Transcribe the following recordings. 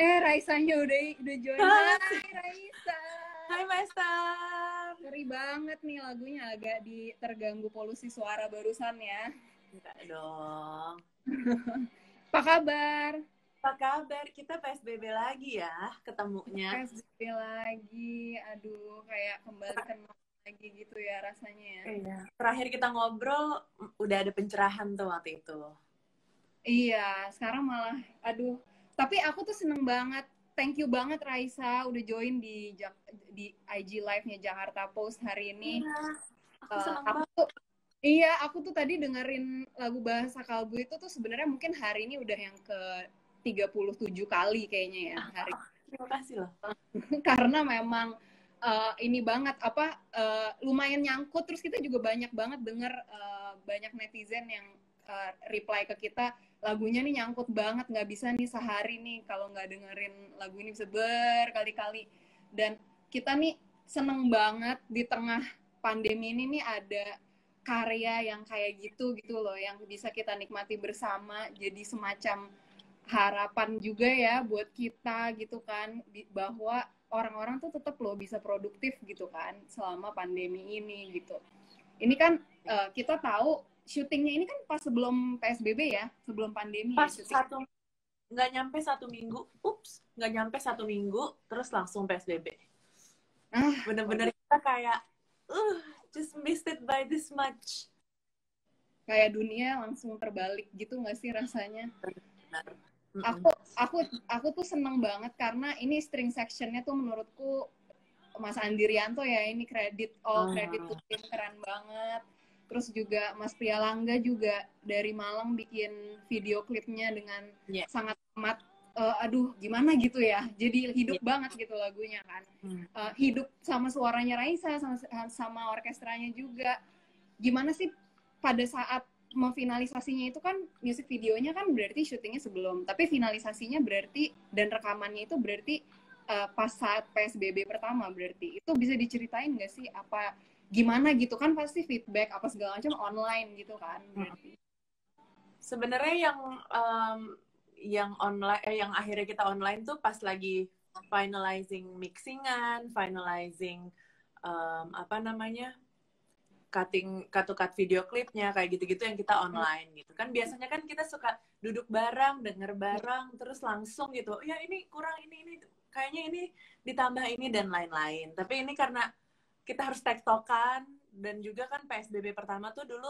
Raisanya udah join. Hai Raisa. Hai Master. Ngeri banget nih lagunya, agak terganggu polusi suara barusan ya. Enggak dong. Apa kabar? Apa kabar? Kita PSBB lagi ya ketemunya. PSBB lagi. Aduh, kayak kembali kenal lagi gitu ya rasanya ya. Iya. Terakhir kita ngobrol udah ada pencerahan tuh waktu itu. Iya, sekarang malah aduh. Tapi aku tuh seneng banget, thank you banget Raisa udah join di IG Live-nya Jakarta Post hari ini. Iya, aku tuh tadi dengerin lagu Bahasa Kalbu itu tuh sebenarnya mungkin hari ini udah yang ke 37 kali kayaknya ya. Terima kasih loh. Karena memang ini banget, lumayan nyangkut, terus kita juga banyak banget denger banyak netizen yang reply ke kita, lagunya nih nyangkut banget, nggak bisa nih sehari nih kalau nggak dengerin lagu ini bisa berkali-kali. Dan kita nih seneng banget di tengah pandemi ini nih ada karya yang kayak gitu loh, yang bisa kita nikmati bersama, jadi semacam harapan juga ya buat kita gitu kan, bahwa orang-orang tuh tetap loh bisa produktif gitu kan selama pandemi ini gitu. Ini kan kita tahu syutingnya ini kan pas sebelum PSBB ya, sebelum pandemi. Pas nggak nyampe satu minggu, terus langsung PSBB. Bener-bener kita kayak, just missed it by this much. Kayak dunia langsung terbalik gitu nggak sih rasanya? Benar. Aku tuh seneng banget karena ini string section-nya tuh menurutku Mas Andi Rianto ya, ini kredit tuh keren banget. Terus juga Mas Prialangga juga dari Malang bikin video klipnya dengan sangat amat, gimana gitu ya. Jadi hidup banget gitu lagunya kan. Hidup sama suaranya Raisa, sama orkestranya juga. Gimana sih pada saat memfinalisasinya itu kan, music videonya kan berarti syutingnya sebelum. Tapi finalisasinya berarti, dan rekamannya itu berarti pas saat PSBB pertama berarti. Itu bisa diceritain nggak sih apa... Gimana gitu kan pasti feedback apa segala macam online gitu kan. Sebenarnya yang akhirnya kita online tuh pas lagi finalizing mixingan, finalizing cut video klipnya kayak gitu-gitu yang kita online gitu kan. Biasanya kan kita suka duduk bareng, denger bareng, terus langsung gitu. Ya ini kurang ini kayaknya ini ditambah ini dan lain-lain. Tapi ini karena kita harus tektokan, dan juga kan PSBB pertama tuh dulu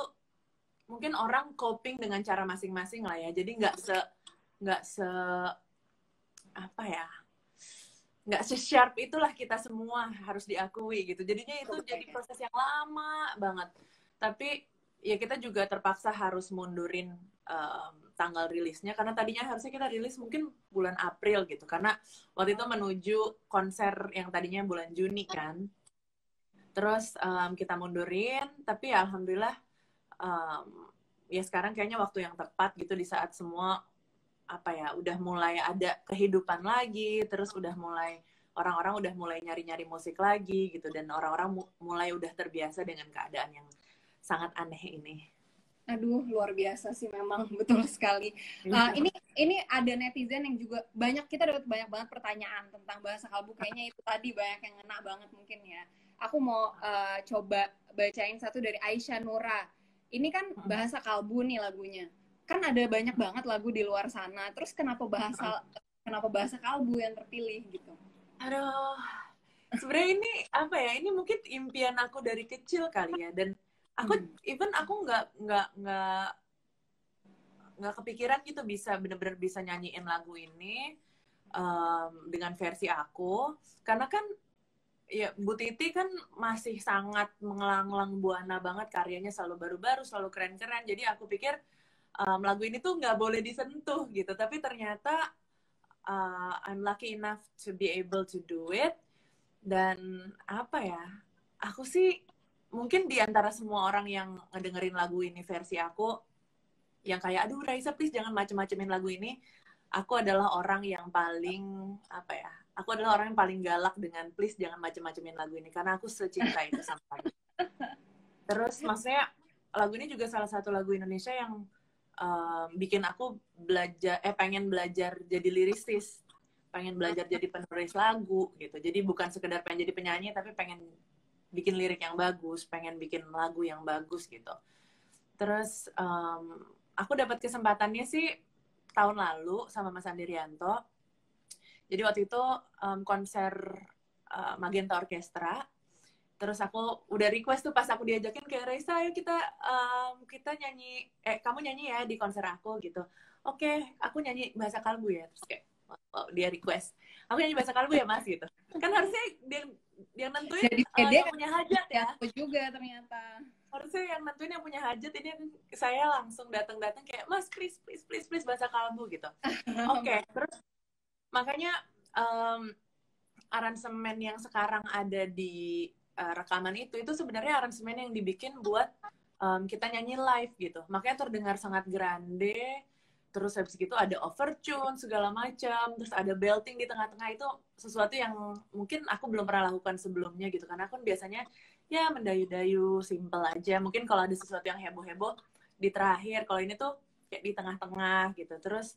mungkin orang coping dengan cara masing-masing lah ya, jadi nggak se sharp itulah kita semua, harus diakui gitu. Jadinya itu jadi proses yang lama banget, tapi ya kita juga terpaksa harus mundurin tanggal rilisnya, karena tadinya harusnya kita rilis mungkin bulan April gitu, karena waktu itu menuju konser yang tadinya bulan Juni kan. Terus kita mundurin, tapi ya alhamdulillah ya sekarang kayaknya waktu yang tepat gitu, di saat semua udah mulai ada kehidupan lagi, terus udah mulai orang-orang udah mulai nyari-nyari musik lagi gitu, dan orang-orang mulai udah terbiasa dengan keadaan yang sangat aneh ini. Aduh, luar biasa sih memang, betul sekali. Ini ada netizen yang juga banyak, kita dapat banyak banget pertanyaan tentang Bahasa Kalbu, kayaknya itu tadi banyak yang ngena banget mungkin ya. Aku mau coba bacain satu dari Aisyah Nura. Ini kan Bahasa Kalbu nih lagunya. Kan ada banyak banget lagu di luar sana. Terus kenapa Bahasa Kalbu yang terpilih gitu? Aduh, sebenarnya ini ini mungkin impian aku dari kecil kali ya, dan aku nggak kepikiran gitu bisa bener-bener bisa nyanyiin lagu ini dengan versi aku, karena kan ya Bu Titi kan masih sangat mengelang-elang buana banget, karyanya selalu baru-baru, selalu keren-keren. Jadi aku pikir lagu ini tuh nggak boleh disentuh gitu, tapi ternyata I'm lucky enough to be able to do it. Dan aku sih mungkin di antara semua orang yang ngedengerin lagu ini versi aku, yang kayak, aduh Raisa please jangan macem-macemin lagu ini, aku adalah orang yang paling, aku adalah orang yang paling galak dengan please jangan macem-macemin lagu ini, karena aku secinta itu sama lagu. Terus maksudnya, lagu ini juga salah satu lagu Indonesia yang bikin aku pengen belajar jadi lirisis. pengen belajar jadi penulis lagu gitu. Jadi bukan sekedar pengen jadi penyanyi, tapi pengen bikin lirik yang bagus, pengen bikin lagu yang bagus gitu. Terus aku dapat kesempatannya sih tahun lalu sama Mas Andi Rianto. Jadi waktu itu konser Magenta Orchestra. Terus aku udah request tuh pas aku diajakin kayak, Raisa ayo kita nyanyi, kamu nyanyi ya di konser aku gitu. Oke, aku nyanyi Bahasa Kalbu ya. Terus kayak, wow, dia request, aku nyanyi Bahasa Kalbu ya Mas gitu. Kan harusnya dia nentuin yang punya hajat ya. Aku juga ternyata. Harusnya yang nentuin yang punya hajat, ini saya langsung datang-datang kayak, Mas please Bahasa Kalbu gitu. Oke, terus makanya aransemen yang sekarang ada di rekaman itu sebenarnya aransemen yang dibikin buat kita nyanyi live gitu. Makanya terdengar sangat grande. Terus habis itu ada overtune, segala macam. Terus ada belting di tengah-tengah, itu sesuatu yang mungkin aku belum pernah lakukan sebelumnya gitu. Karena aku biasanya ya mendayu-dayu, simple aja. Mungkin kalau ada sesuatu yang heboh-heboh di terakhir. Kalau ini tuh kayak di tengah-tengah gitu. Terus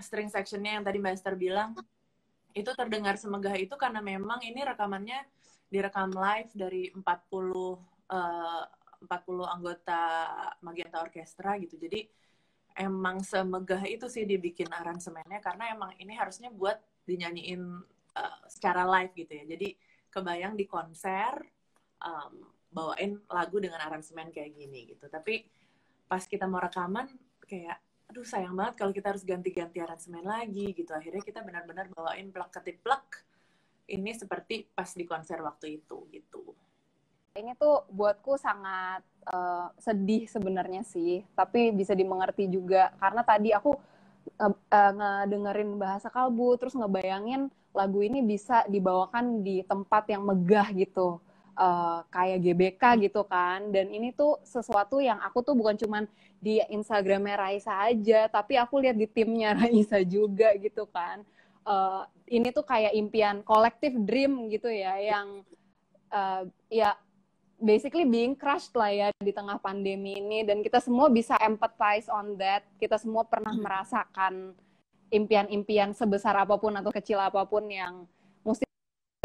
string sectionnya yang tadi Mbak Esther bilang, itu terdengar semegah itu karena memang ini rekamannya direkam live dari 40 anggota Magenta Orchestra gitu. Jadi emang semegah itu sih dibikin aransemennya, karena emang ini harusnya buat dinyanyiin secara live gitu ya. Jadi kebayang di konser bawain lagu dengan aransemen kayak gini gitu. Tapi pas kita mau rekaman kayak, aduh sayang banget kalau kita harus ganti-ganti aransemen lagi gitu. Akhirnya kita benar-benar bawain plek-ketip-plek ini seperti pas di konser waktu itu gitu. Ini tuh buatku sangat sedih sebenarnya sih, tapi bisa dimengerti juga. Karena tadi aku ngedengerin Bahasa Kalbu, terus ngebayangin lagu ini bisa dibawakan di tempat yang megah gitu. Kayak GBK gitu kan. Dan ini tuh sesuatu yang aku tuh bukan cuman di Instagramnya Raisa aja, tapi aku lihat di timnya Raisa juga gitu kan. Ini tuh kayak impian, collective dream gitu ya, yang ya basically being crushed lah ya di tengah pandemi ini, dan kita semua bisa empathize on that. Kita semua pernah merasakan impian-impian sebesar apapun atau kecil apapun yang mesti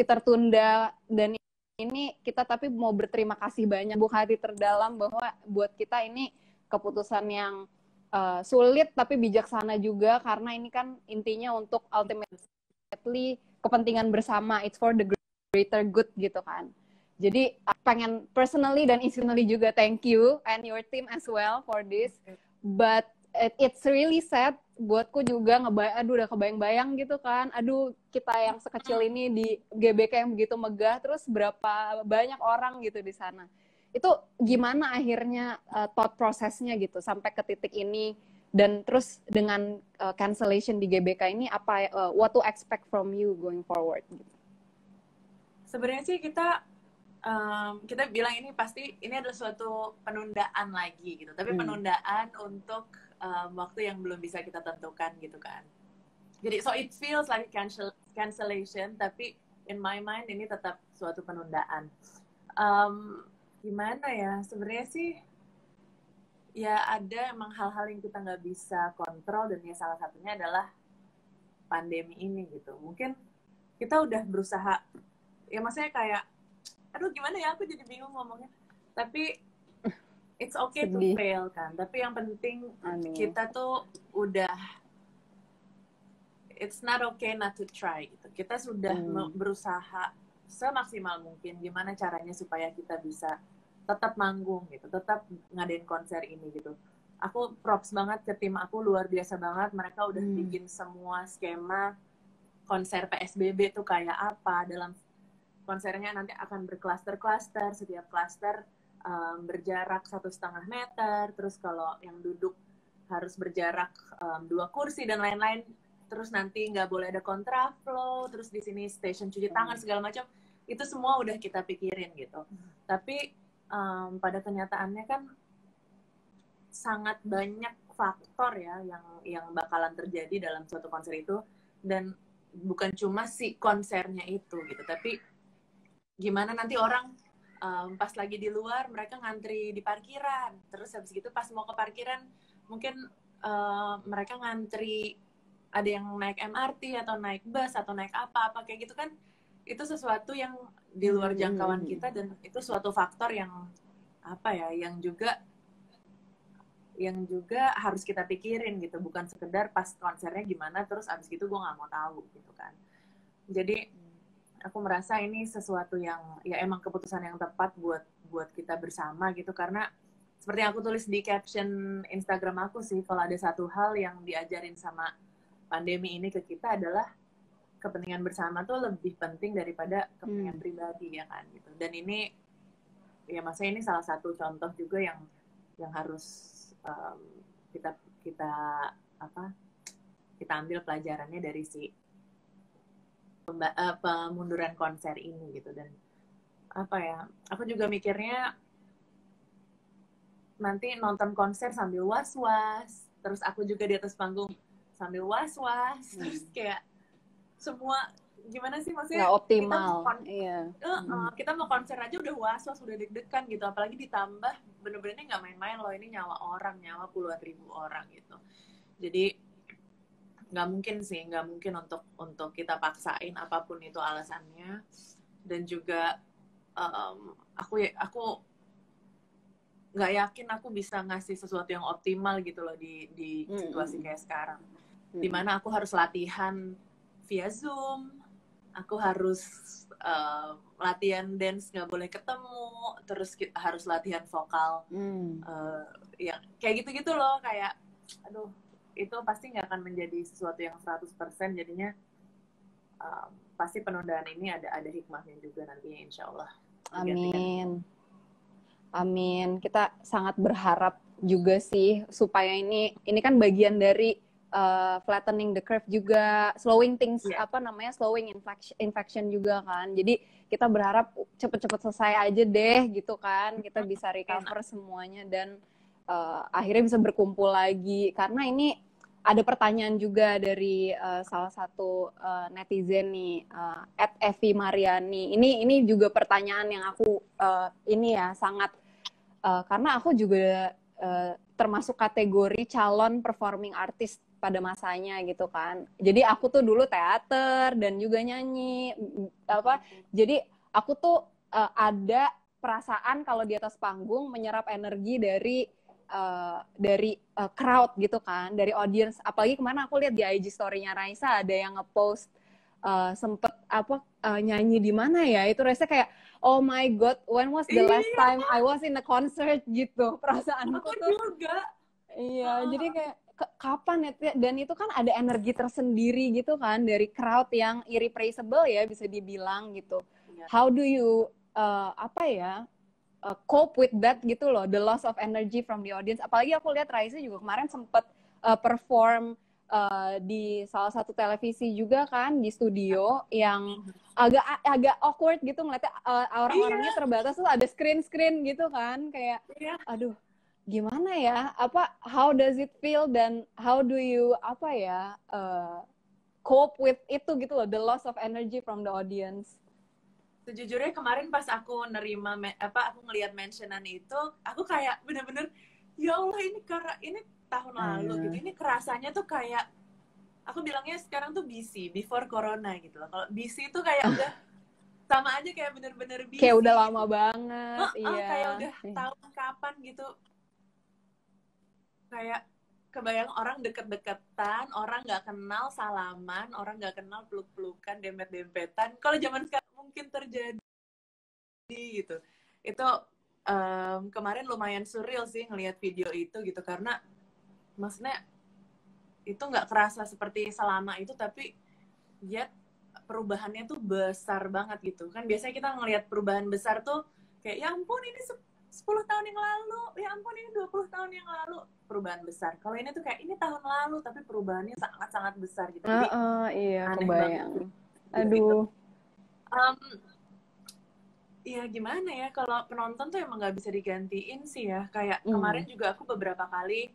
tertunda, dan ini kita tapi mau berterima kasih banyak buat hati terdalam bahwa buat kita ini keputusan yang sulit tapi bijaksana juga, karena ini kan intinya untuk ultimately kepentingan bersama, it's for the greater good gitu kan. Jadi pengen personally dan institutionally juga thank you and your team as well for this. But it's really sad buatku juga, udah kebayang-bayang gitu kan. Aduh, kita yang sekecil ini di GBK yang begitu megah, terus berapa banyak orang gitu di sana. Itu gimana akhirnya thought prosesnya gitu sampai ke titik ini, dan terus dengan cancellation di GBK ini apa what to expect from you going forward gitu. Sebenarnya sih kita bilang ini pasti ini adalah suatu penundaan lagi gitu, tapi penundaan untuk waktu yang belum bisa kita tentukan gitu kan. Jadi so it feels like cancellation, tapi in my mind ini tetap suatu penundaan. Gimana ya, sebenarnya sih ya ada emang hal-hal yang kita nggak bisa kontrol, dan ya salah satunya adalah pandemi ini gitu. Mungkin kita udah berusaha, ya maksudnya kayak, aduh gimana ya, aku jadi bingung ngomongnya. Tapi it's okay to fail kan. Tapi yang penting kita tuh udah, it's not okay not to try gitu. Kita sudah berusaha semaksimal mungkin gimana caranya supaya kita bisa tetap manggung gitu, tetap ngadain konser ini gitu. Aku props banget ke tim aku, luar biasa banget. Mereka udah bikin semua skema konser PSBB tuh kayak apa, dalam konsernya nanti akan berklaster-klaster, setiap klaster berjarak 1,5 meter, terus kalau yang duduk harus berjarak 2 kursi dan lain-lain, terus nanti nggak boleh ada kontraflow, terus di sini station cuci tangan segala macam, itu semua udah kita pikirin gitu. Tapi pada kenyataannya kan sangat banyak faktor ya yang bakalan terjadi dalam suatu konser itu, dan bukan cuma si konsernya itu gitu, tapi gimana nanti orang pas lagi di luar mereka ngantri di parkiran, terus habis gitu pas mau ke parkiran mungkin mereka ngantri ada yang naik MRT atau naik bus atau naik apa-apa kayak gitu kan, itu sesuatu yang di luar jangkauan kita, dan itu suatu faktor yang apa ya, yang juga harus kita pikirin gitu, bukan sekedar pas konsernya gimana terus abis itu gue nggak mau tahu gitu kan. Jadi aku merasa ini sesuatu yang ya emang keputusan yang tepat buat kita bersama gitu, karena seperti yang aku tulis di caption Instagram aku sih, kalau ada satu hal yang diajarin sama pandemi ini ke kita adalah kepentingan bersama tuh lebih penting daripada kepentingan pribadi ya kan gitu. Dan ini ya masa ini salah satu contoh juga yang harus kita ambil pelajarannya dari si pemunduran konser ini gitu. Dan apa ya, aku juga mikirnya nanti nonton konser sambil was-was, terus aku juga di atas panggung sambil was-was, terus kayak semua gimana sih maksudnya, nggak optimal. Kita mau konser aja udah was-was, udah deg-degan gitu, apalagi ditambah bener-bener nggak main-main loh, ini nyawa orang, nyawa puluhan ribu orang gitu. Jadi nggak mungkin sih, nggak mungkin untuk kita paksain apapun itu alasannya. Dan juga aku nggak yakin aku bisa ngasih sesuatu yang optimal gitu loh di situasi kayak sekarang, dimana aku harus latihan via Zoom, aku harus latihan dance nggak boleh ketemu, terus harus latihan vokal ya kayak gitu-gitu loh, kayak aduh, itu pasti nggak akan menjadi sesuatu yang 100%. Jadinya pasti penundaan ini ada hikmahnya juga nantinya, insya Allah. Amin. Kita sangat berharap juga sih supaya ini kan bagian dari flattening the curve juga, slowing things, slowing infection juga kan. Jadi kita berharap cepet-cepet selesai aja deh gitu kan, kita bisa recover semuanya dan akhirnya bisa berkumpul lagi. Karena ini ada pertanyaan juga dari salah satu netizen nih, @Evi Mariani. Ini juga pertanyaan yang aku karena aku juga termasuk kategori calon performing artist pada masanya gitu kan. Jadi aku tuh dulu teater dan juga nyanyi Jadi aku tuh ada perasaan kalau di atas panggung menyerap energi dari crowd gitu kan, dari audience. Apalagi kemarin aku lihat di IG story-nya Raisa ada yang ngepost sempet nyanyi di mana ya, itu rasanya kayak oh my god, when was the last time I was in a concert gitu. Perasaanku tuh juga. Iya, jadi kayak kapan ya, dan itu kan ada energi tersendiri gitu kan dari crowd yang irreplaceable ya, bisa dibilang gitu. How do you cope with that gitu loh, the loss of energy from the audience. Apalagi aku lihat Raisa juga kemarin sempat perform di salah satu televisi juga kan, di studio, yang agak awkward gitu ngeliatnya, orang-orangnya terbatas, terus ada screen gitu kan, kayak aduh gimana ya, how does it feel, dan how do you cope with itu gitu loh, the loss of energy from the audience. Sejujurnya kemarin pas aku nerima aku ngelihat mentionan itu, aku kayak bener-bener ya Allah, ini karena ini tahun lalu gitu, ini kerasanya tuh kayak, aku bilangnya sekarang tuh busy, before corona gitu loh. Kalau busy tuh kayak udah sama aja, kayak bener-bener busy, kayak udah lama banget, kayak udah tahun kapan gitu, kayak kebayang orang deket-deketan, orang nggak kenal salaman, orang nggak kenal peluk-pelukan, dempet-dempetan. Kalau zaman sekarang mungkin terjadi gitu. Itu kemarin lumayan surreal sih ngelihat video itu gitu, karena maksudnya itu nggak kerasa seperti selama itu, tapi ya perubahannya tuh besar banget gitu kan. Biasanya kita ngelihat perubahan besar tuh kayak ya ampun ini 10 tahun yang lalu, ya ampun ini 20 tahun yang lalu, perubahan besar. Kalau ini tuh kayak ini tahun lalu tapi perubahannya sangat-sangat besar gitu. Jadi aneh kebayang banget. Aduh. Ya gimana ya, kalau penonton tuh emang nggak bisa digantiin sih ya. Kayak kemarin juga aku beberapa kali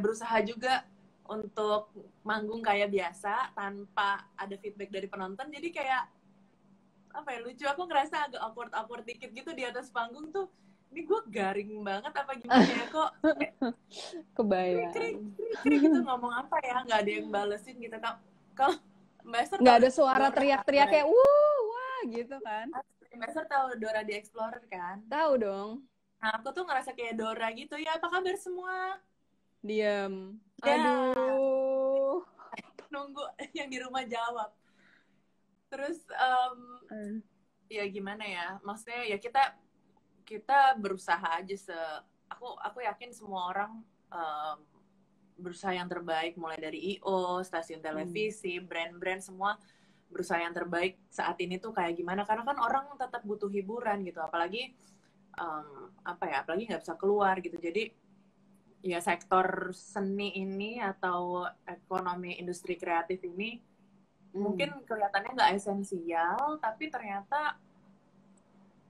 berusaha juga untuk manggung kayak biasa tanpa ada feedback dari penonton. Jadi kayak lucu, aku ngerasa agak awkward dikit gitu di atas panggung tuh, ini gue garing banget apa gimana ya kok kebayang krik gitu ngomong apa ya, nggak ada yang balesin gitu. Kalau Mbak Esther nggak ada suara teriak-teriak kayak wah gitu kan. Mbak Esther tahu Dora the Explorer kan? Tahu dong. Nah, aku tuh ngerasa kayak Dora gitu ya, apa kabar semua? Diam. Ya. Aduh. Nunggu yang di rumah jawab. Terus ya gimana ya, maksudnya ya kita berusaha aja. Aku yakin semua orang berusaha yang terbaik, mulai dari IO, stasiun televisi, brand-brand, semua berusaha yang terbaik saat ini tuh kayak gimana, karena kan orang tetap butuh hiburan gitu, apalagi apalagi nggak bisa keluar gitu. Jadi ya sektor seni ini atau ekonomi industri kreatif ini mungkin kelihatannya nggak esensial, tapi ternyata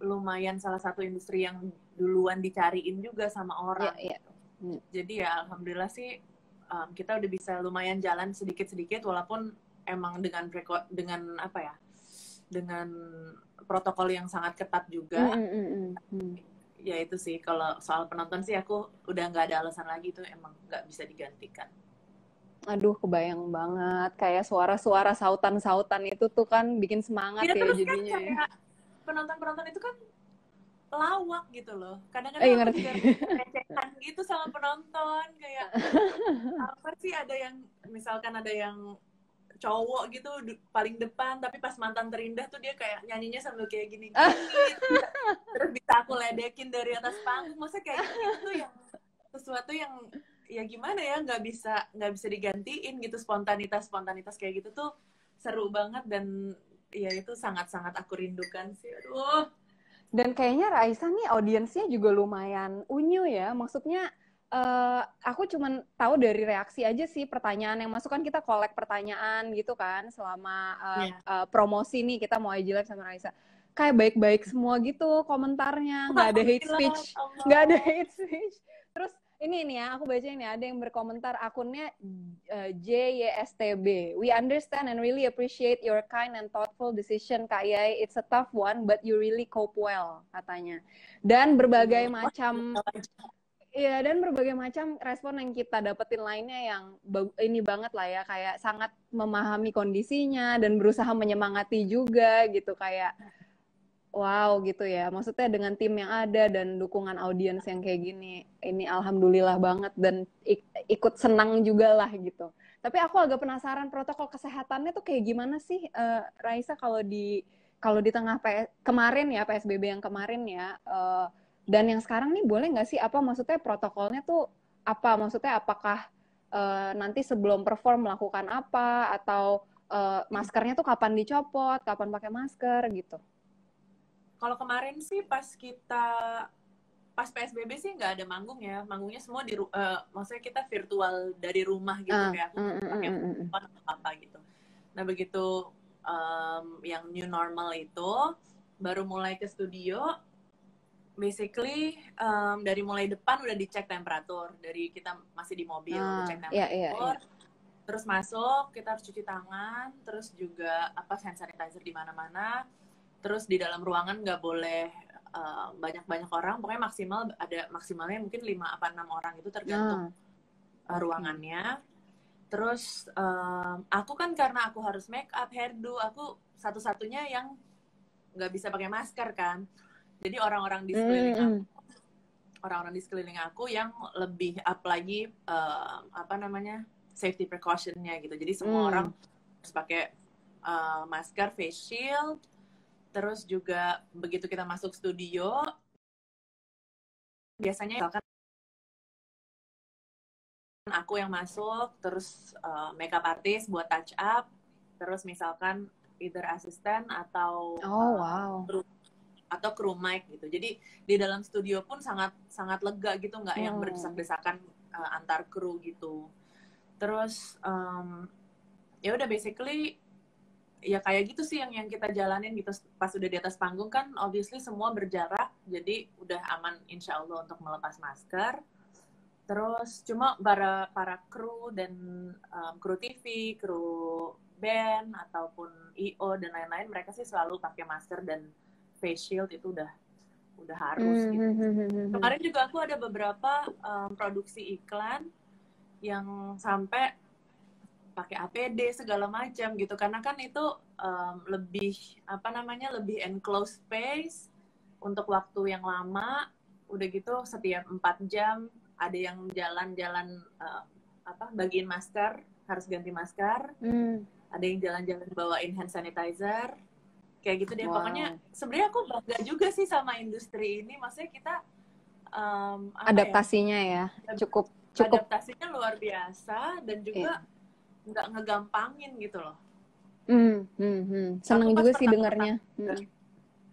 lumayan salah satu industri yang duluan dicariin juga sama orang. Jadi ya alhamdulillah sih kita udah bisa lumayan jalan sedikit-sedikit, walaupun emang dengan protokol yang sangat ketat juga. Ya itu sih, kalau soal penonton sih aku udah nggak ada alasan lagi, itu emang nggak bisa digantikan. Aduh, kebayang banget. Kayak suara-suara sautan-sautan itu tuh kan bikin semangat ya jadinya. Kan, ya. Penonton-penonton itu kan lawak gitu loh. Kadang-kadang recehan gitu sama penonton. Kayak apa sih, ada yang misalkan ada yang cowok gitu paling depan, tapi pas mantan terindah tuh dia kayak nyanyinya sambil kayak gini. Terus bisa aku ledekin dari atas panggung. Maksudnya kayak gitu yang sesuatu yang ya gimana ya, nggak bisa digantiin gitu. Spontanitas kayak gitu tuh seru banget, dan ya itu sangat-sangat aku rindukan sih. Aduh. Dan kayaknya Raisa nih audiensnya juga lumayan unyu ya, maksudnya aku cuman tahu dari reaksi aja sih, pertanyaan yang masuk kan kita kolek pertanyaan gitu kan selama promosi nih, kita mau aja live sama Raisa. Kayak baik-baik semua gitu komentarnya, nggak ada hate speech, Terus ini nih ya, aku baca ini ada yang berkomentar akunnya JYSTB. We understand and really appreciate your kind and thoughtful decision, Kak Yai. It's a tough one, but you really cope well, katanya. Dan berbagai macam, respon yang kita dapetin lainnya yang ini banget lah ya, kayak sangat memahami kondisinya dan berusaha menyemangati juga gitu, kayak wow gitu ya, maksudnya dengan tim yang ada dan dukungan audiens yang kayak gini, ini alhamdulillah banget dan ikut senang juga lah gitu. Tapi aku agak penasaran protokol kesehatannya tuh kayak gimana sih, Raisa, kalau di tengah kemarin ya, PSBB yang kemarin ya, dan yang sekarang nih boleh nggak sih, apa maksudnya protokolnya tuh apa, maksudnya apakah nanti sebelum perform melakukan apa, atau maskernya tuh kapan dicopot, kapan pakai masker gitu? Kalau kemarin sih pas PSBB sih nggak ada manggung ya, manggungnya semua maksudnya kita virtual dari rumah gitu, kayak aku pakai handphone atau apa gitu. Nah begitu yang new normal itu baru mulai ke studio, basically dari mulai depan udah dicek temperatur, dari kita masih di mobil dicek temperatur. Terus masuk kita harus cuci tangan, terus juga hand sanitizer di mana-mana. Terus di dalam ruangan nggak boleh banyak-banyak orang, pokoknya maksimalnya mungkin 5 atau 6 orang itu tergantung ruangannya. Terus aku kan karena aku harus make up, hairdo, aku satu-satunya yang nggak bisa pakai masker kan. Jadi orang-orang di sekeliling aku yang lebih up lagi safety precaution-nya gitu. Jadi semua orang harus pakai masker, face shield. Terus juga begitu kita masuk studio, biasanya misalkan aku yang masuk, terus makeup artist buat touch up, terus misalkan either asisten atau atau kru mic gitu. Jadi di dalam studio pun sangat sangat lega gitu, nggak yang berdesak-desakan antar kru gitu. Terus ya udah basically ya kayak gitu sih yang kita jalanin gitu. Pas udah di atas panggung kan obviously semua berjarak, jadi udah aman insya Allah untuk melepas masker. Terus cuma para kru dan kru TV, kru band ataupun IO dan lain-lain, mereka sih selalu pakai masker dan face shield, itu udah udah harus gitu. Kemarin juga aku ada beberapa produksi iklan yang sampai pakai APD segala macam gitu, karena kan itu lebih lebih enclosed space untuk waktu yang lama. Udah gitu setiap 4 jam ada yang jalan-jalan bagiin masker, harus ganti masker. Ada yang jalan-jalan bawain hand sanitizer. Kayak gitu deh. Wow. Pokoknya sebenarnya aku bangga juga sih sama industri ini. Maksudnya kita adaptasinya ya cukup adaptasinya luar biasa dan juga nggak ngegampangin gitu loh. Seneng juga sih dengarnya.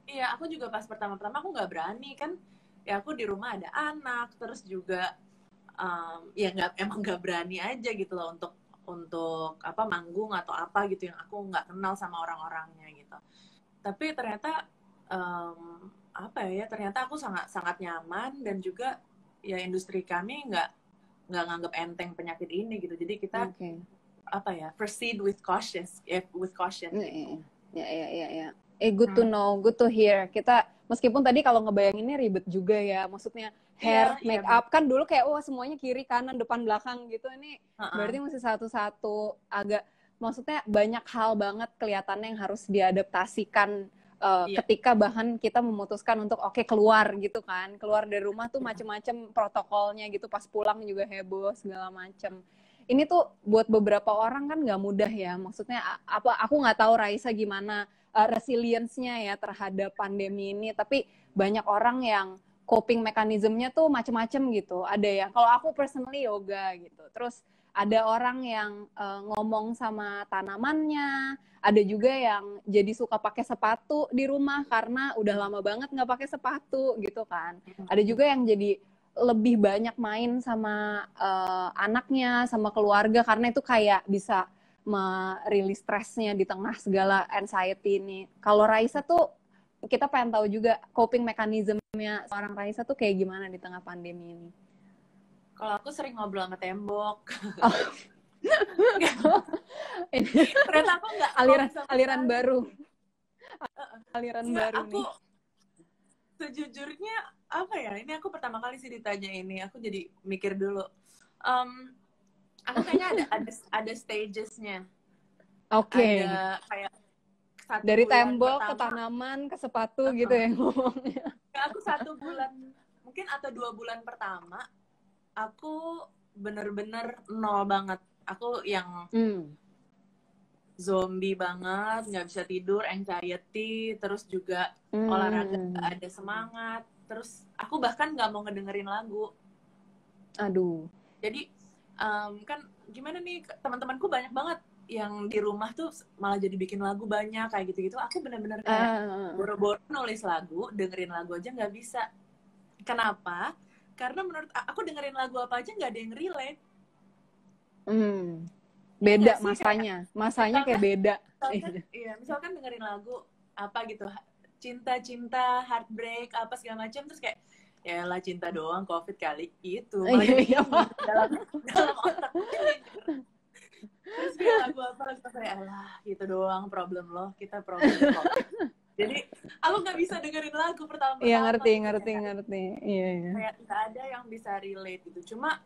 Iya, aku juga pas pertama-tama aku nggak berani kan. Ya aku di rumah ada anak, terus juga nggak berani aja gitu loh untuk manggung atau apa gitu yang aku nggak kenal sama orang-orangnya gitu. Tapi ternyata ternyata aku sangat nyaman dan juga ya industri kami nggak nganggap enteng penyakit ini gitu. Jadi kita proceed with caution. Ya. Good to know, good to hear. Kita meskipun tadi kalau ngebayanginnya ribet juga ya, maksudnya hair, make up kan dulu kayak semuanya kiri kanan depan belakang gitu. Ini berarti mesti satu-satu, agak maksudnya banyak hal banget kelihatannya yang harus diadaptasikan ketika bahan kita memutuskan untuk keluar gitu kan. Keluar dari rumah tuh macam-macam protokolnya gitu, pas pulang juga heboh segala macam. Ini tuh buat beberapa orang kan nggak mudah ya, maksudnya aku nggak tahu Raisa gimana resilience-nya ya terhadap pandemi ini, tapi banyak orang yang coping mechanism-nya tuh macem-macem gitu. Ada yang, kalau aku personally yoga gitu, terus ada orang yang ngomong sama tanamannya, ada juga yang jadi suka pakai sepatu di rumah karena udah lama banget nggak pakai sepatu gitu kan. Ada juga yang jadi lebih banyak main sama anaknya, sama keluarga, karena itu kayak bisa merilis stresnya di tengah segala anxiety ini. Kalau Raisa tuh, kita pengen tahu juga coping mechanism-nya seorang Raisa tuh kayak gimana di tengah pandemi ini. Kalau aku sering ngobrol sama tembok. Ternyata aku nggak aliran baru. Aliran baru aku, nih. Sejujurnya ini aku pertama kali sih ditanya ini, aku jadi mikir dulu. Aku kayaknya ada stagesnya. Oke. Ada kayak dari tembok pertama, ke tanaman ke sepatu gitu ya ngomongnya. Aku 1 bulan mungkin atau 2 bulan pertama aku bener-bener nol banget. Aku yang zombie banget, nggak bisa tidur, anxiety, terus juga olahraga nggak ada semangat, terus aku bahkan nggak mau ngedengerin lagu. Aduh. Jadi kan gimana nih, teman-temanku banyak banget yang di rumah tuh malah jadi bikin lagu banyak kayak gitu-gitu. Aku benar-benar kayak boro-boro nulis lagu, dengerin lagu aja nggak bisa. Kenapa? Karena menurut aku dengerin lagu apa aja nggak ada yang relate. Beda ya, masanya kayak beda. Iya, misalkan dengerin lagu apa gitu, cinta-cinta, heartbreak, apa segala macam, terus kayak ya lah cinta doang, covid kali gitu. Dalam otak. Terus kayak lagu apa, terus kayak alah gitu doang, problem lo, kita problem. Jadi aku nggak bisa dengerin lagu pertama. Iya ngerti. Iya. Kayak nggak ada yang bisa relate gitu. Cuma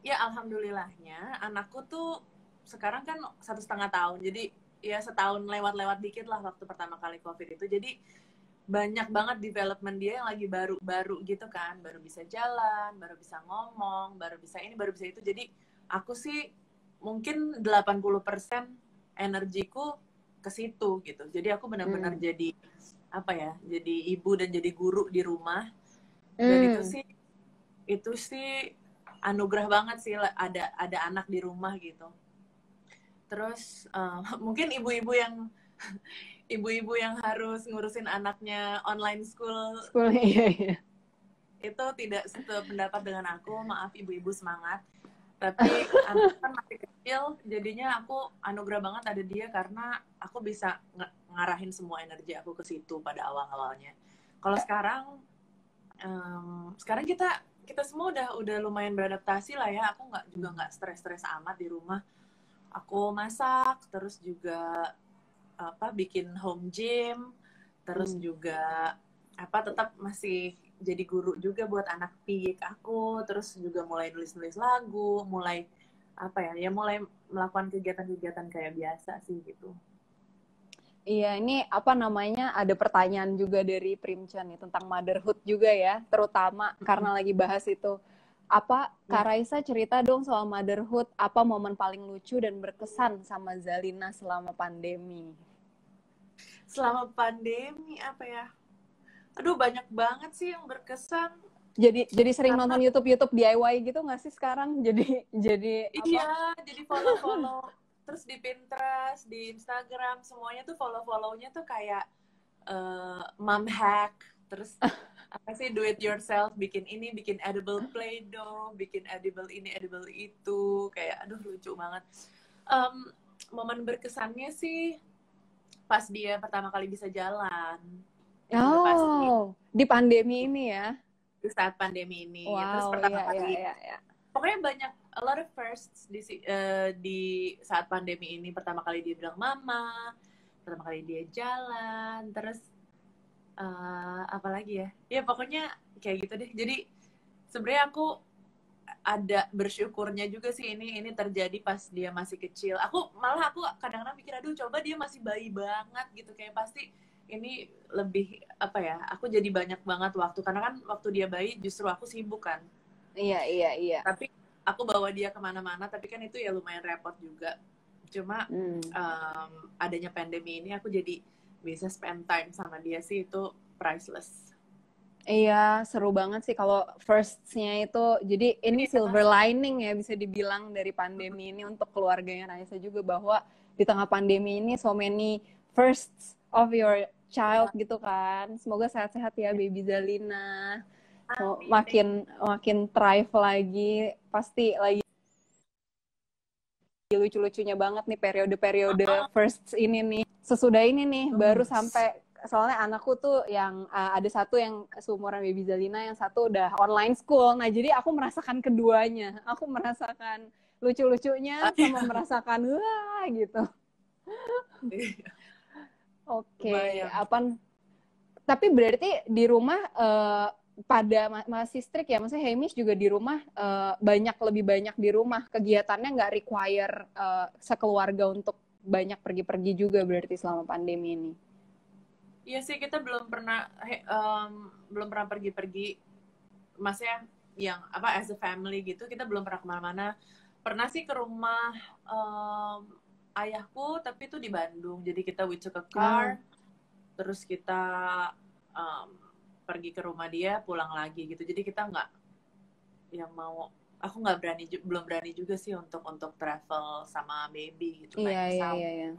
ya alhamdulillahnya anakku tuh sekarang kan 1,5 tahun. Jadi ya setahun lewat-lewat dikit lah waktu pertama kali covid itu. Jadi banyak banget development dia yang lagi baru-baru gitu kan, baru bisa jalan, baru bisa ngomong, baru bisa ini, baru bisa itu. Jadi aku sih mungkin 80% energiku ke situ gitu. Jadi aku benar-benar jadi jadi ibu dan jadi guru di rumah. Dan itu sih anugerah banget sih ada anak di rumah gitu. Terus mungkin ibu-ibu yang harus ngurusin anaknya online school iya. Itu tidak sependapat dengan aku, maaf ibu-ibu semangat, tapi anak kan masih kecil, jadinya aku anugerah banget ada dia karena aku bisa ngarahin semua energi aku ke situ pada awal-awalnya. Kalau sekarang kita semua udah lumayan beradaptasi lah ya. Aku nggak stres-stres amat di rumah, aku masak, terus juga bikin home gym, terus juga tetap masih jadi guru juga buat anak piyik aku, terus juga mulai nulis-nulis lagu, mulai mulai melakukan kegiatan-kegiatan kayak biasa sih gitu. Iya, ini ada pertanyaan juga dari Primchan nih tentang motherhood juga ya, terutama karena lagi bahas itu. Kak Raisa cerita dong soal motherhood, apa momen paling lucu dan berkesan sama Zalina selama pandemi? Selama pandemi Aduh, banyak banget sih yang berkesan. Jadi sering karena, nonton YouTube DIY gitu nggak sih sekarang? Jadi follow-follow terus di Pinterest, di Instagram, semuanya tuh follow-follownya tuh kayak mom hack, terus do it yourself, bikin ini, bikin edible Play-Doh, bikin edible ini, edible itu, kayak aduh lucu banget. Momen berkesannya sih pas dia pertama kali bisa jalan. Di pandemi ini ya. Di saat pandemi ini, terus pertama kali. Iya. Pokoknya banyak a lot of firsts di saat pandemi ini. Pertama kali dia bilang mama, pertama kali dia jalan, terus apalagi ya? Ya pokoknya kayak gitu deh. Jadi sebenarnya aku ada bersyukurnya juga sih ini terjadi pas dia masih kecil. Aku kadang-kadang mikir aduh coba dia masih bayi banget gitu kayak pasti ini lebih aku jadi banyak banget waktu karena kan waktu dia bayi justru aku sibuk kan. Iya. Tapi aku bawa dia kemana-mana tapi kan itu ya lumayan repot juga. Cuma adanya pandemi ini aku jadi bisa spend time sama dia sih itu priceless. Iya, seru banget sih kalau first-nya itu. Jadi ini silver lining ya bisa dibilang dari pandemi ini untuk keluarganya Raisa juga bahwa di tengah pandemi ini so many firsts of your child gitu kan. Semoga sehat-sehat ya baby Zalina. So, makin thrive lagi. Pasti lagi lucu-lucunya banget nih periode-periode first ini nih. Sesudah ini nih baru sampai soalnya anakku tuh yang ada satu yang seumuran baby Zalina, yang satu udah online school. Nah, jadi aku merasakan keduanya. Aku merasakan lucu-lucunya sama merasakan wah gitu. Oke. Tapi berarti di rumah masih strict ya, maksudnya Hamish juga di rumah lebih banyak di rumah kegiatannya, nggak require sekeluarga untuk banyak pergi-pergi juga berarti selama pandemi ini. Iya sih, kita belum pernah pergi-pergi, maksudnya yang as a family gitu kita belum pernah kemana-mana. Pernah sih ke rumah ayahku tapi itu di Bandung, jadi kita we took a car terus kita pergi ke rumah dia pulang lagi gitu. Jadi kita belum berani juga sih untuk travel sama baby gitu. Iya.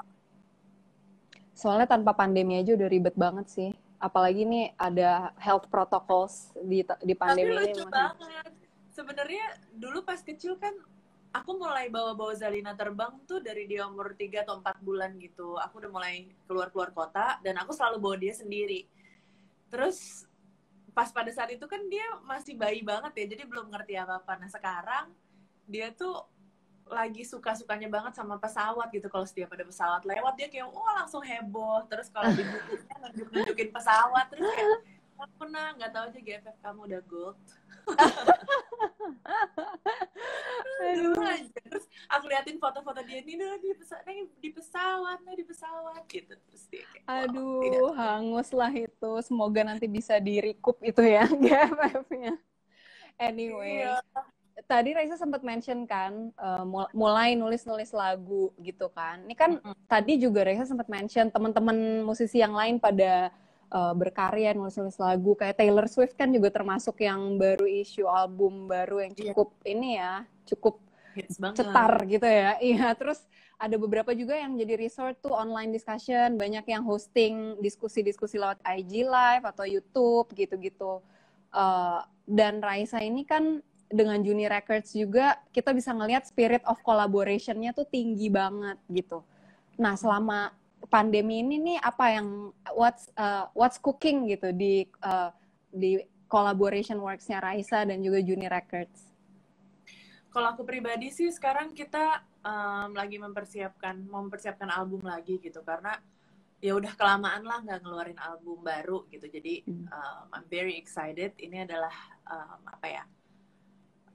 Soalnya tanpa pandemi aja udah ribet banget sih, apalagi nih ada health protocols di pandemi. Tapi lucu banget sebenarnya, dulu pas kecil kan aku mulai bawa-bawa Zalina terbang tuh dari dia umur 3 atau 4 bulan gitu. Aku udah mulai keluar-keluar kota dan aku selalu bawa dia sendiri. Terus pas pada saat itu kan dia masih bayi banget ya, jadi belum ngerti apa-apa. Nah sekarang dia tuh lagi suka-sukanya banget sama pesawat gitu. Kalau setiap ada pesawat lewat dia kayak langsung heboh. Terus kalau di bukunya nunjukin pesawat, terus kayak pernah nggak tahu aja GFF kamu udah gold. Terus aku liatin foto-foto dia nih di pesawat gitu terus dia kayak, hangus lah itu. Semoga nanti bisa di-recoup itu ya GFF-nya. Anyway, tadi Raisa sempat mention kan mulai nulis-nulis lagu gitu kan. Ini kan tadi juga Raisa sempat mention teman-teman musisi yang lain pada berkarya nulis-nulis lagu, kayak Taylor Swift kan juga termasuk yang baru issue album baru yang cukup hits cetar banget gitu ya. Iya, terus ada beberapa juga yang jadi resort tuh online discussion, banyak yang hosting diskusi-diskusi lewat IG Live atau YouTube gitu-gitu. Dan Raisa ini kan dengan Juni Records juga kita bisa ngelihat spirit of collaboration-nya tuh tinggi banget gitu. Nah, selama pandemi ini nih what's cooking gitu di collaboration works-nya Raisa dan juga Juni Records? Kalau aku pribadi sih sekarang kita lagi mempersiapkan album lagi gitu, karena ya udah kelamaan lah nggak ngeluarin album baru gitu. Jadi I'm very excited. Ini adalah apa ya,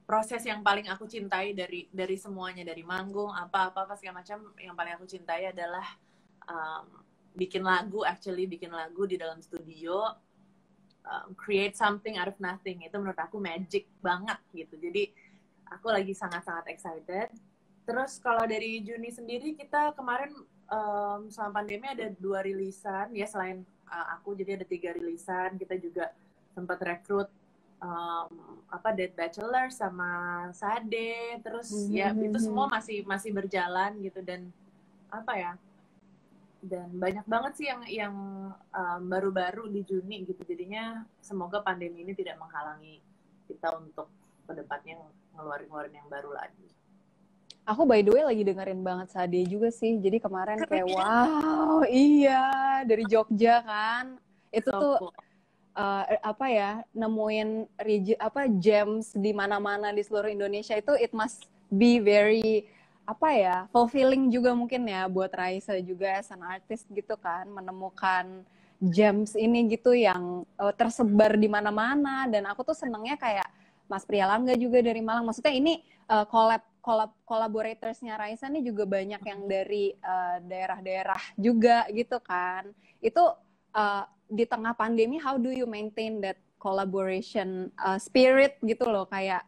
proses yang paling aku cintai dari semuanya, dari manggung apa segala macam. Yang paling aku cintai adalah bikin lagu di dalam studio, create something out of nothing. Itu menurut aku magic banget gitu. Jadi aku lagi sangat-sangat excited. Terus kalau dari Juni sendiri, kita kemarin selama pandemi ada 2 rilisan ya, selain aku, jadi ada 3 rilisan. Kita juga sempat rekrut Dead Bachelor sama Sade, terus ya itu semua masih berjalan gitu. Dan banyak banget sih yang baru-baru di Juni gitu. Jadinya semoga pandemi ini tidak menghalangi kita untuk kedepannya ngeluarin yang baru lagi. Aku by the way lagi dengerin banget Sade juga sih. Jadi kemarin kayak wow, iya, dari Jogja kan. Itu tuh nemuin gems di mana-mana di seluruh Indonesia. Itu it must be very fulfilling juga mungkin ya buat Raisa juga as an artist gitu kan, menemukan gems ini gitu yang tersebar di mana-mana. Dan aku tuh senengnya kayak Mas Prialangga juga dari Malang. Maksudnya ini collaboratorsnya Raisa nih juga banyak yang dari daerah-daerah juga gitu kan. Itu di tengah pandemi, how do you maintain that collaboration spirit gitu loh? Kayak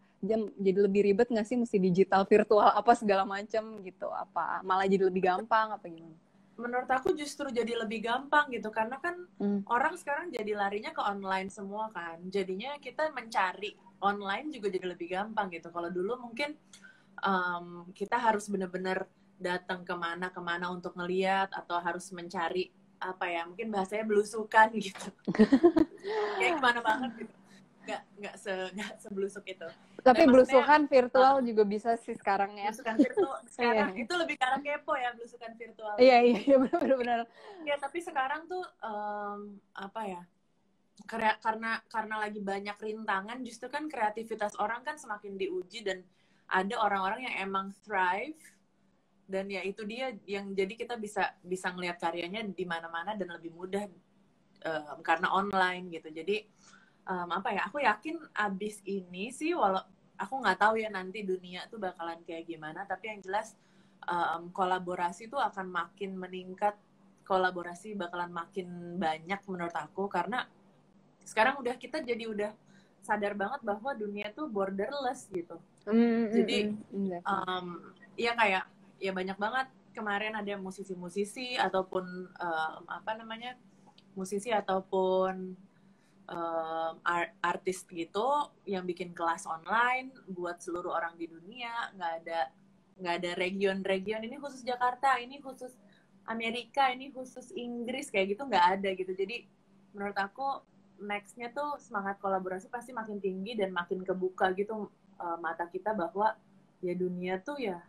jadi lebih ribet nggak sih mesti digital, virtual, apa segala macam gitu? Apa malah jadi lebih gampang apa gimana? Menurut aku justru jadi lebih gampang gitu, karena kan orang sekarang jadi larinya ke online semua kan. Jadinya kita mencari online juga jadi lebih gampang gitu. Kalau dulu mungkin kita harus benar-benar datang kemana-kemana untuk ngeliat, atau harus mencari mungkin bahasanya belusukan gitu. Kayak gimana banget gitu. Nggak sebelusuk itu. Tapi belusukan virtual juga bisa sih sekarang ya. Belusukan virtual sekarang itu lebih karena kepo ya, belusukan virtual. Iya benar-benar. Ya tapi sekarang tuh karena lagi banyak rintangan, justru kan kreativitas orang kan semakin diuji, dan ada orang-orang yang emang thrive. Dan ya itu dia yang jadi kita bisa ngelihat karyanya di mana-mana dan lebih mudah karena online gitu. Jadi aku yakin abis ini sih, walau aku nggak tahu ya nanti dunia tuh bakalan kayak gimana, tapi yang jelas kolaborasi tuh akan makin meningkat. Kolaborasi bakalan makin banyak menurut aku, karena sekarang kita udah sadar banget bahwa dunia tuh borderless gitu. Jadi ya kayak ya banyak banget kemarin ada musisi-musisi ataupun musisi ataupun artis gitu yang bikin kelas online buat seluruh orang di dunia. Nggak ada region-region ini khusus Jakarta, ini khusus Amerika, ini khusus Inggris, kayak gitu nggak ada gitu. Jadi menurut aku next-nya tuh semangat kolaborasi pasti makin tinggi dan makin kebuka gitu mata kita bahwa ya dunia tuh ya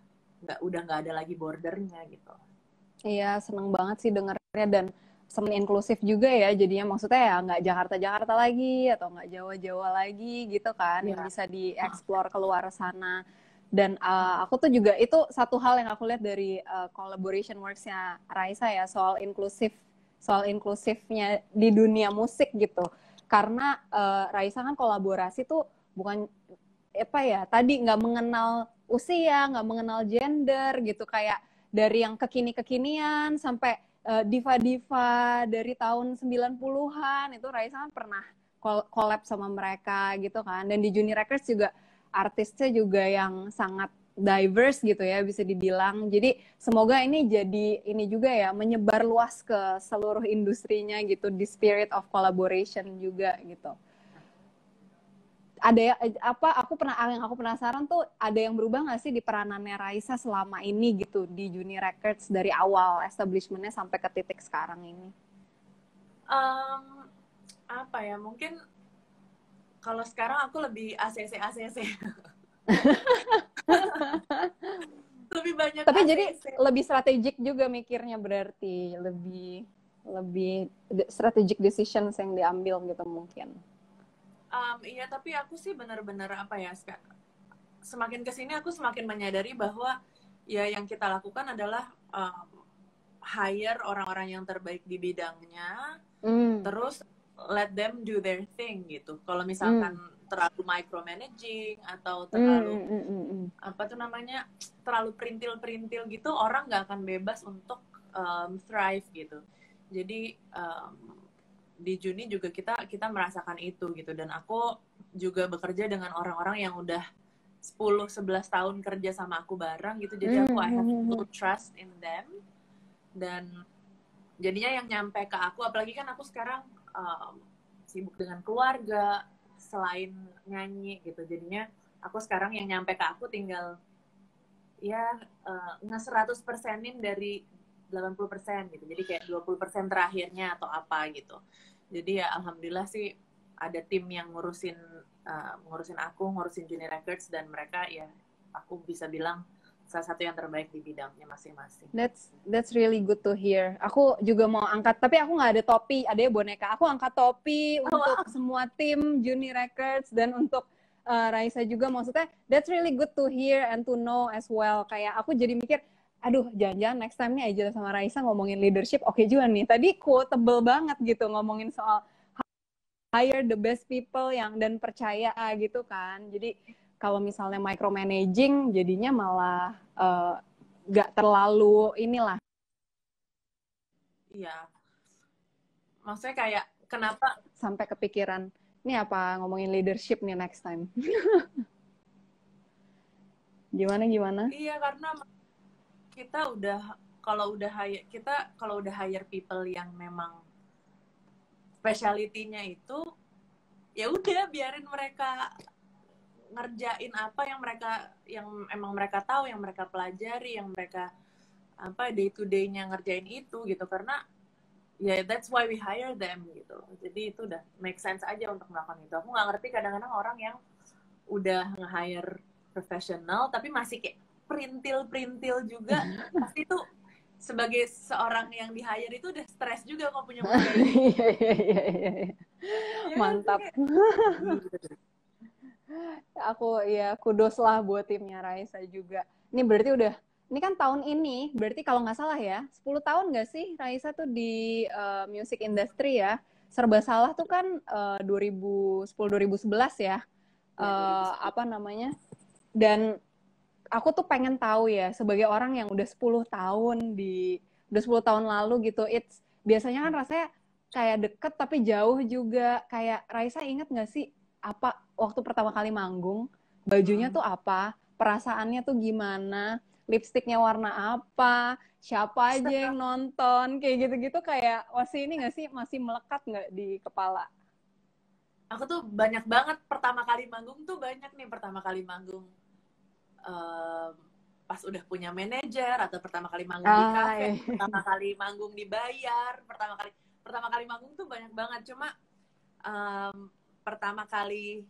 nggak ada lagi bordernya gitu. Iya, seneng banget sih dengernya, dan semakin inklusif juga ya jadinya. Maksudnya ya nggak Jakarta lagi atau nggak Jawa lagi gitu kan, yang bisa dieksplor keluar sana. Dan aku tuh juga itu satu hal yang aku lihat dari collaboration works-nya Raisa ya, soal inklusifnya di dunia musik gitu. Karena Raisa kan kolaborasi tuh bukan tadi nggak mengenal usia, nggak mengenal gender gitu, kayak dari yang kekinian sampai diva-diva dari tahun 90-an itu Raisa kan pernah collab sama mereka gitu kan. Dan di Juni Records juga artisnya juga yang sangat diverse gitu ya, bisa dibilang. Jadi semoga ini jadi ini juga ya, menyebar luas ke seluruh industrinya gitu, di spirit of collaboration juga gitu. Ada yang aku penasaran tuh, ada yang berubah nggak sih di peranannya Raisa selama ini gitu di Juni Records, dari awal establishmentnya sampai ke titik sekarang ini? Mungkin kalau sekarang aku lebih ACC. Lebih banyak. Tapi ACC. Jadi lebih strategik juga mikirnya, berarti lebih strategic decisions yang diambil gitu mungkin. Iya, tapi aku sih benar-benar semakin kesini aku semakin menyadari bahwa ya yang kita lakukan adalah hire orang-orang yang terbaik di bidangnya, terus let them do their thing gitu. Kalau misalkan terlalu micromanaging atau terlalu apa tuh namanya, terlalu perintil-perintil gitu, orang nggak akan bebas untuk thrive gitu. Jadi di Juni juga kita merasakan itu gitu, dan aku juga bekerja dengan orang-orang yang udah 10-11 tahun kerja sama aku bareng gitu, jadi aku I have full trust in them, dan jadinya yang nyampe ke aku, apalagi kan aku sekarang sibuk dengan keluarga selain nyanyi gitu, jadinya aku sekarang yang nyampe ke aku tinggal ya nge-100%-in dari 80% gitu, jadi kayak 20% terakhirnya atau apa gitu. Jadi ya alhamdulillah sih ada tim yang ngurusin aku, ngurusin Juni Records, dan mereka ya aku bisa bilang salah satu yang terbaik di bidangnya masing-masing. That's really good to hear. Aku juga mau angkat, tapi aku nggak ada topi, adanya boneka. Aku angkat topi untuk semua tim Juni Records dan untuk Raisa juga. Maksudnya that's really good to hear and to know as well. Kayak aku jadi mikir, aduh jangan-jangan next time nih aja sama Raisa ngomongin leadership. Oke juga nih. Tadi quotable banget gitu ngomongin soal hire the best people yang dan percaya gitu kan. Jadi kalau misalnya micromanaging, jadinya malah nggak terlalu inilah. Iya, maksudnya kayak kenapa sampai kepikiran ini apa ngomongin leadership nih next time? gimana? Iya, karena kita udah kalau udah hire people yang memang speciality-nya itu, ya udah biarin mereka ngerjain apa yang emang mereka tahu, yang mereka pelajari, yang mereka apa day to day-nya ngerjain itu gitu, karena ya that's why we hire them gitu. Jadi itu udah make sense aja untuk melakukan itu. Aku nggak ngerti kadang-kadang orang yang udah nge-hire profesional tapi masih kayak perintil-perintil juga. Pasti itu sebagai seorang yang di-hire itu udah stres juga kalau punya model. Iya. Mantap. Aku ya kudos lah buat timnya Raisa juga. Ini berarti udah, ini kan tahun ini, berarti kalau nggak salah ya, 10 tahun nggak sih Raisa tuh di music industry ya? Serba salah tuh kan 2010-2011 ya, 2010. Apa namanya? Dan aku tuh pengen tahu ya, sebagai orang yang udah 10 tahun udah 10 tahun lalu gitu, it's biasanya kan rasanya kayak deket tapi jauh juga. Kayak Raisa inget nggak sih apa waktu pertama kali manggung, bajunya tuh apa, perasaannya tuh gimana, lipstiknya warna apa, siapa aja yang nonton, kayak gitu-gitu, kayak masih ini nggak sih, masih melekat nggak di kepala? Aku tuh banyak banget pertama kali manggung tuh pas udah punya manajer, atau pertama kali manggung di kafe, pertama kali manggung dibayar, pertama kali manggung tuh banyak banget. Cuma pertama kali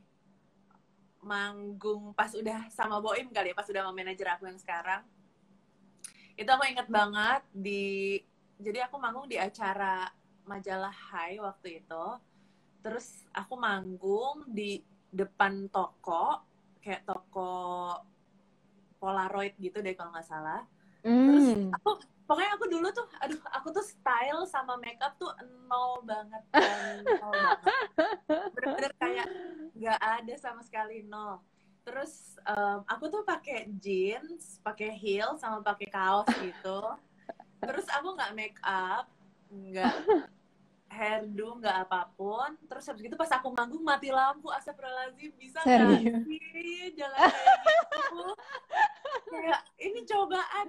manggung pas udah sama Boim kali ya, pas udah sama manajer aku yang sekarang itu, aku inget banget jadi aku manggung di acara majalah Hai waktu itu. Terus aku manggung di depan toko, kayak toko Polaroid gitu deh kalau nggak salah. Terus aku dulu tuh, aku tuh style sama makeup tuh nol banget. Bener-bener kayak nggak ada sama sekali, nol. Terus aku tuh pakai jeans, pakai heels, sama pakai kaos gitu. Terus aku nggak make up, nggak hairdo, nggak apapun. Terus habis gitu pas aku manggung mati lampu, astagfirullahaladzim, bisa nggak sih jalan kayak gitu? Kayak ini cobaan.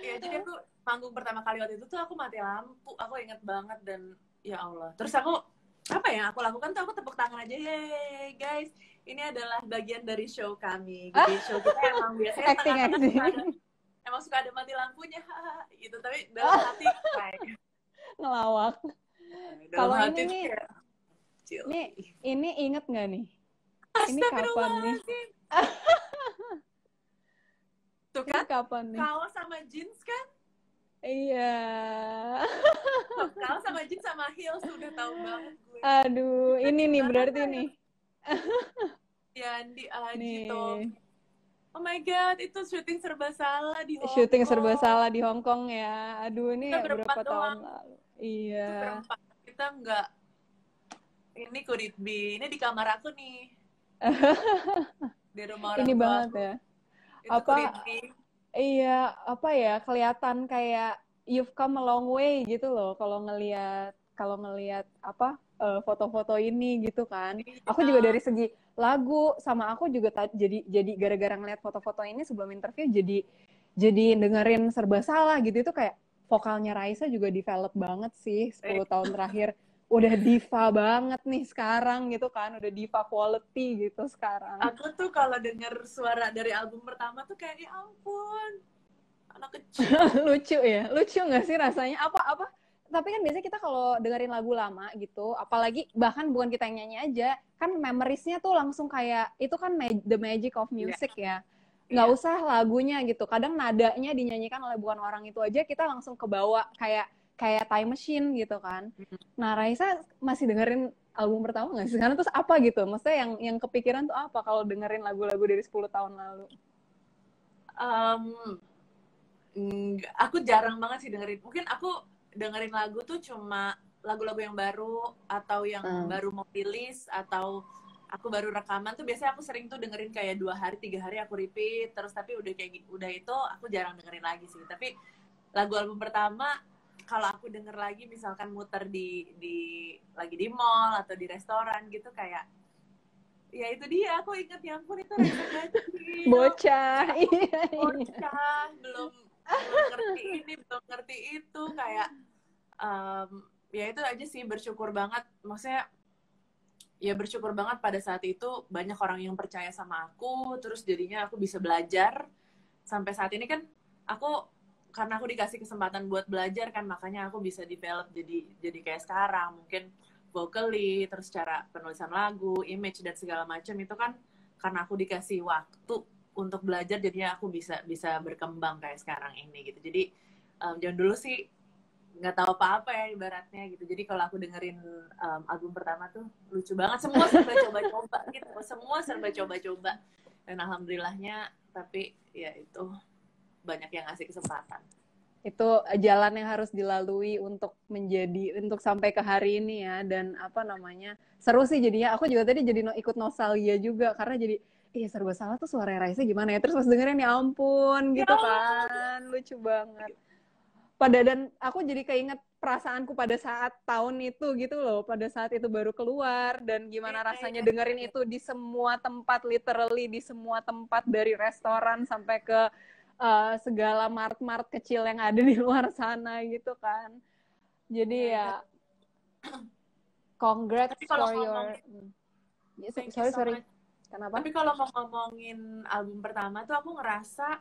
Ya, jadi aku manggung pertama kali waktu itu tuh aku mati lampu, aku inget banget, dan ya Allah. Terus aku, apa yang aku lakukan tuh, aku tepuk tangan aja, yeay guys, ini adalah bagian dari show kami. Jadi show kita emang biasanya tengah-tengah emang suka ada mati lampunya gitu, tapi dalam hati kayak ngelawak. Kalau ini nih, ini inget nggak nih? Ini kapan nih? Tuh kan, kapan nih? Kaos sama jeans kan? Iya. Kaos sama jeans sama heels, udah tahu banget gue. Aduh, ini nih berarti nih. Ya, Andi, Aji, Tom. Oh my god, itu syuting serba salah di Hong Kong. Syuting serba salah di Hong Kong ya. Aduh, ini ya berapa tahun lalu. Iya. Berempat. Kita nggak. Ini could it be. Ini di kamar aku nih. Di rumah orang ini tua banget aku. Ya. Itu apa? Iya, apa ya? Kelihatan kayak you've come a long way gitu loh. Kalau ngelihat apa? Foto-foto ini gitu kan. Aku juga dari segi lagu sama aku juga jadi gara-gara ngeliat foto-foto ini sebelum interview jadi dengerin serba salah gitu. Itu kayak vokalnya Raisa juga develop banget sih 10 tahun terakhir. Udah diva banget nih sekarang gitu kan. Udah diva quality gitu sekarang. Aku tuh kalau denger suara dari album pertama tuh kayak ya ampun. Anak kecil. Lucu ya. Lucu gak sih rasanya? Apa-apa? Tapi kan biasanya kita kalau dengerin lagu lama gitu, apalagi bahkan bukan kita yang nyanyi aja, kan memoriesnya tuh langsung kayak, itu kan the magic of music ya. Nggak usah lagunya gitu. Kadang nadanya dinyanyikan oleh bukan orang itu aja, kita langsung kebawa kayak time machine gitu kan. Nah, Raisa masih dengerin album pertama nggak sih? Karena terus apa gitu? Maksudnya yang kepikiran tuh apa kalau dengerin lagu-lagu dari 10 tahun lalu? Aku jarang banget sih dengerin. Mungkin aku dengerin lagu tuh cuma lagu-lagu yang baru atau yang baru mau rilis atau aku baru rekaman tuh biasanya aku sering tuh dengerin kayak 2 hari 3 hari aku repeat terus, tapi udah itu aku jarang dengerin lagi sih. Tapi lagu album pertama kalau aku denger lagi misalkan muter di mall atau di restoran gitu kayak ya itu dia, aku inget ya ampun itu bocah belum ngerti ini, belum ngerti itu, kayak ya itu aja sih, bersyukur banget. Maksudnya ya bersyukur banget pada saat itu banyak orang yang percaya sama aku, terus jadinya aku bisa belajar sampai saat ini kan. Aku karena aku dikasih kesempatan buat belajar kan, makanya aku bisa develop jadi kayak sekarang mungkin vocally, terus cara penulisan lagu, image dan segala macam itu kan karena aku dikasih waktu untuk belajar, jadinya aku bisa berkembang kayak sekarang ini gitu. Jadi jangan dulu sih nggak tahu apa-apa ya ibaratnya gitu. Jadi kalau aku dengerin album pertama tuh lucu banget, semua serba coba-coba gitu, semua serba coba-coba. Dan alhamdulillahnya, tapi ya itu banyak yang ngasih kesempatan. Itu jalan yang harus dilalui untuk sampai ke hari ini ya. Dan apa namanya, seru sih jadinya. Aku juga tadi jadi ikut nostalgia juga karena jadi iya serba salah tuh suara Raisa gimana ya, terus pas dengerin ya ampun gitu kan, lucu banget. Dan aku jadi keinget perasaanku pada saat tahun itu gitu loh, pada saat itu baru keluar dan gimana rasanya dengerin itu di semua tempat, literally di semua tempat, dari restoran sampai ke segala mart-mart kecil yang ada di luar sana gitu kan. Jadi ya congrats for your... Sorry. Kenapa? Tapi kalau mau ngomongin album pertama tuh aku ngerasa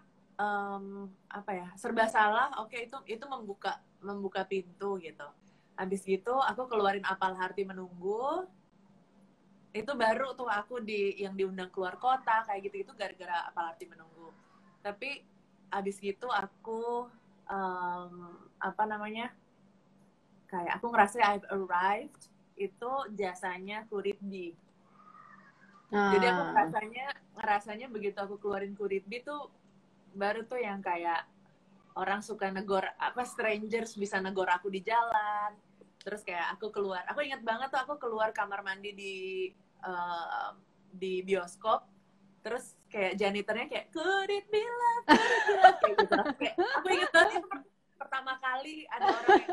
serba salah. Oke, itu membuka pintu gitu. Abis gitu aku keluarin Apal Hati Menunggu. Itu baru tuh aku yang diundang keluar kota kayak gitu-gitu gara-gara Apal Hati Menunggu. Tapi abis gitu aku kayak aku ngerasa I've arrived itu jasanya Kurit Di. Jadi aku ngerasanya begitu aku keluarin Kuritbi tuh baru tuh yang kayak orang suka negor, strangers bisa negor aku di jalan. Terus kayak aku keluar, aku ingat banget tuh aku keluar kamar mandi di bioskop. Terus kayak janitornya kayak Kuritbi lah kayak gitu. Kayak, aku ingat banget itu pertama kali ada orang yang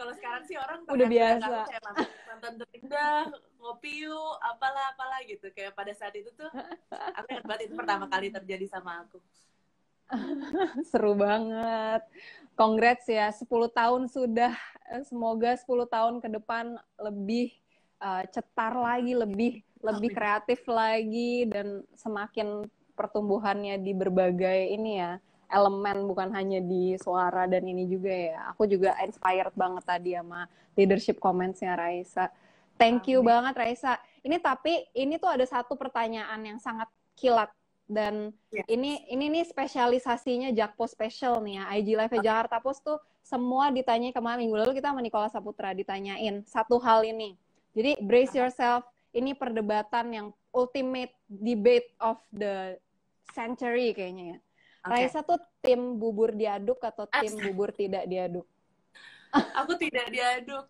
kalau sekarang sih orang udah biasa kayak nonton Terindah, ngopi yuk, apalah gitu. Kayak pada saat itu tuh aku ingat banget itu pertama kali terjadi sama aku. Seru banget. Congrats ya, 10 tahun sudah. Semoga 10 tahun ke depan lebih cetar lagi, lebih kreatif lagi, dan semakin pertumbuhannya di berbagai ini ya. Elemen, bukan hanya di suara. Dan ini juga ya, aku juga inspired banget tadi sama leadership comments-nya Raisa. Thank you banget Raisa. Ini tuh ada satu pertanyaan yang sangat kilat. Dan ini nih spesialisasinya Jakpo Special nih ya. IG Live Jakarta Post tuh semua ditanya. Kemarin minggu lalu kita sama Nikola Saputra ditanyain satu hal ini. Jadi brace yourself, ini perdebatan yang ultimate debate of the century kayaknya ya. Okay. Raisa tuh tim bubur diaduk atau tim bubur tidak diaduk? Aku tidak diaduk.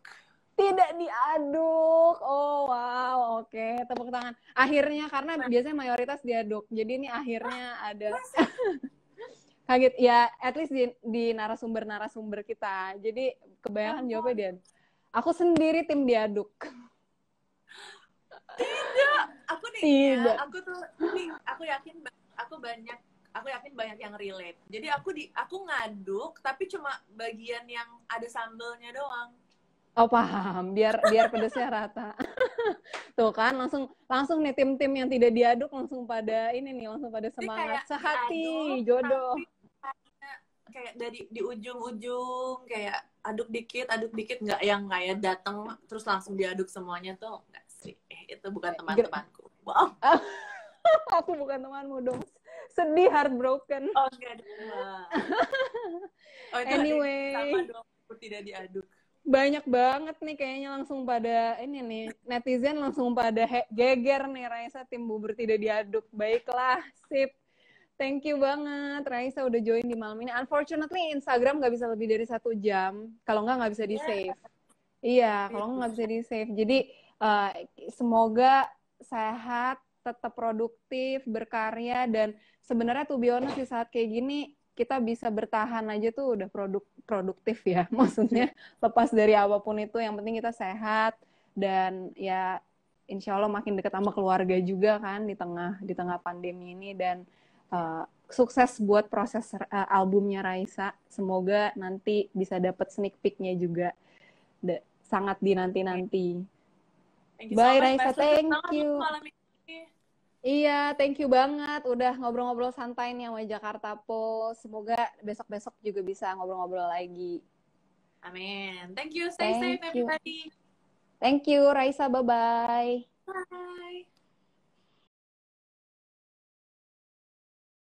Tidak diaduk. Oh wow, oke, okay. Tepuk tangan. Akhirnya karena biasanya mayoritas diaduk. Jadi ini akhirnya ada kaget ya, at least di narasumber-narasumber kita. Jadi kebayangan jawabnya Dian. Aku sendiri tim diaduk. Tidak, aku nih tidak. Ya, aku tuh nih, aku yakin banyak yang relate. Jadi aku ngaduk tapi cuma bagian yang ada sambelnya doang. Oh paham, biar pedesnya rata. Tuh kan langsung nih tim-tim yang tidak diaduk langsung pada ini nih, langsung pada semangat, sehati, diaduk, jodoh. Kayak dari di ujung-ujung kayak aduk dikit nggak yang kayak datang terus langsung diaduk semuanya tuh nggak sih. Itu bukan teman-temanku. Wow. Aku bukan temanmu dong. Sedih, heartbroken. Oh enggak. Oh, anyway, sama dong, aku tidak diaduk. Banyak banget nih kayaknya langsung pada ini nih, netizen langsung pada geger nih, Raisa tim bubur tidak diaduk. Baiklah, sip. Thank you banget Raisa udah join di malam ini. Unfortunately Instagram nggak bisa lebih dari 1 jam. Kalau nggak bisa di-save. Iya, kalau nggak bisa di-save. Jadi semoga sehat, tetap produktif, berkarya, dan sebenarnya to be honest di saat kayak gini kita bisa bertahan aja tuh udah produktif ya, maksudnya lepas dari apapun itu, yang penting kita sehat dan ya insya Allah makin dekat sama keluarga juga kan di tengah pandemi ini. Dan sukses buat proses albumnya Raisa, semoga nanti bisa dapat sneak peeknya juga, sangat dinanti-nanti. Bye Raisa, thank you. Iya, thank you banget udah ngobrol-ngobrol santai nih sama Jakarta Post. Semoga besok-besok juga bisa ngobrol-ngobrol lagi. Amin. Thank you. Stay safe everybody. Thank you Raisa, bye-bye. Bye.